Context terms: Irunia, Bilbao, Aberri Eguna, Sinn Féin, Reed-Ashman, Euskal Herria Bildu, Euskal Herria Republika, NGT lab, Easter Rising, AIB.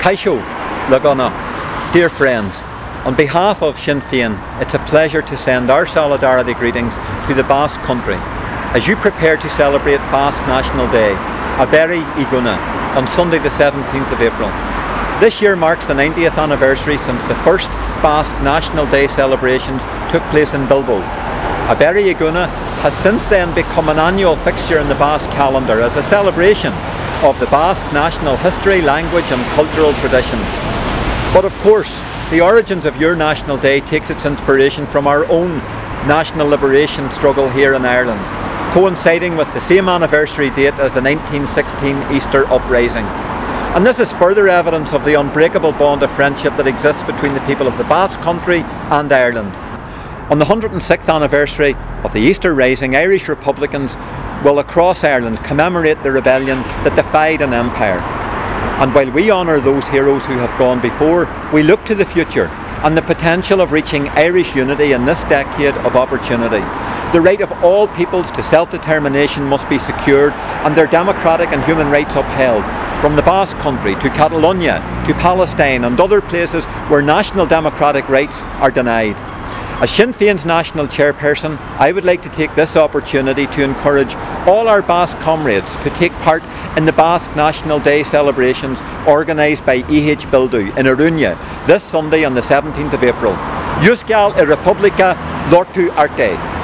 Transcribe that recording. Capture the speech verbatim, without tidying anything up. Kaixo, Lagana, dear friends, on behalf of Sinn Féin, it's a pleasure to send our solidarity greetings to the Basque country as you prepare to celebrate Basque National Day, Aberri Eguna, on Sunday the seventeenth of April. This year marks the ninetieth anniversary since the first Basque National Day celebrations took place in Bilbao. Aberri Eguna has since then become an annual fixture in the Basque calendar as a celebration of the Basque national history, language and cultural traditions. But of course, the origins of your National Day takes its inspiration from our own national liberation struggle here in Ireland, coinciding with the same anniversary date as the nineteen sixteen Easter Uprising. And this is further evidence of the unbreakable bond of friendship that exists between the people of the Basque Country and Ireland. On the one hundred and sixth anniversary of the Easter Rising, Irish Republicans will across Ireland commemorate the rebellion that defied an empire. And while we honour those heroes who have gone before, we look to the future and the potential of reaching Irish unity in this decade of opportunity. The right of all peoples to self-determination must be secured and their democratic and human rights upheld. From the Basque Country to Catalonia to Palestine and other places where national democratic rights are denied. As Sinn Féin's national chairperson, I would like to take this opportunity to encourage all our Basque comrades to take part in the Basque National Day celebrations organised by E H Bildu in Irunia this Sunday on the seventeenth of April. Euskal Herria Republika, lortu arte.